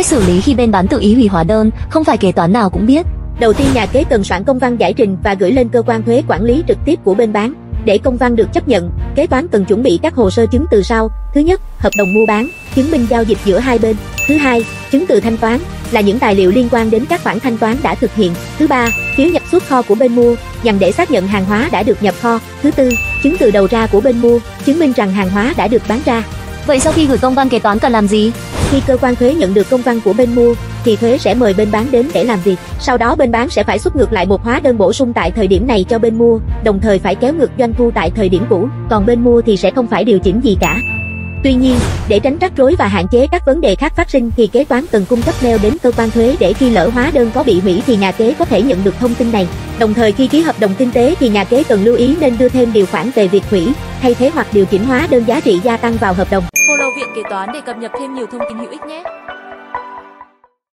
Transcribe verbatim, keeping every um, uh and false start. Cách xử lý khi bên bán tự ý hủy hóa đơn, không phải kế toán nào cũng biết. Đầu tiên, nhà kế cần soạn công văn giải trình và gửi lên cơ quan thuế quản lý trực tiếp của bên bán. Để công văn được chấp nhận, kế toán cần chuẩn bị các hồ sơ chứng từ sau. Thứ nhất, hợp đồng mua bán, chứng minh giao dịch giữa hai bên. Thứ hai, chứng từ thanh toán, là những tài liệu liên quan đến các khoản thanh toán đã thực hiện. Thứ ba, phiếu nhập xuất kho của bên mua, nhằm để xác nhận hàng hóa đã được nhập kho. Thứ tư, chứng từ đầu ra của bên mua, chứng minh rằng hàng hóa đã được bán ra. Vậy sau khi gửi công văn, kế toán cần làm gì? Khi cơ quan thuế nhận được công văn của bên mua, thì thuế sẽ mời bên bán đến để làm việc. Sau đó bên bán sẽ phải xuất ngược lại một hóa đơn bổ sung tại thời điểm này cho bên mua, đồng thời phải kéo ngược doanh thu tại thời điểm cũ, còn bên mua thì sẽ không phải điều chỉnh gì cả. Tuy nhiên, để tránh rắc rối và hạn chế các vấn đề khác phát sinh thì kế toán cần cung cấp mail đến cơ quan thuế để khi lỡ hóa đơn có bị hủy thì nhà kế có thể nhận được thông tin này. Đồng thời khi ký hợp đồng kinh tế thì nhà kế cần lưu ý nên đưa thêm điều khoản về việc hủy, thay thế hoặc điều chỉnh hóa đơn giá trị gia tăng vào hợp đồng. Follow Viện Kế Toán để cập nhật thêm nhiều thông tin hữu ích nhé!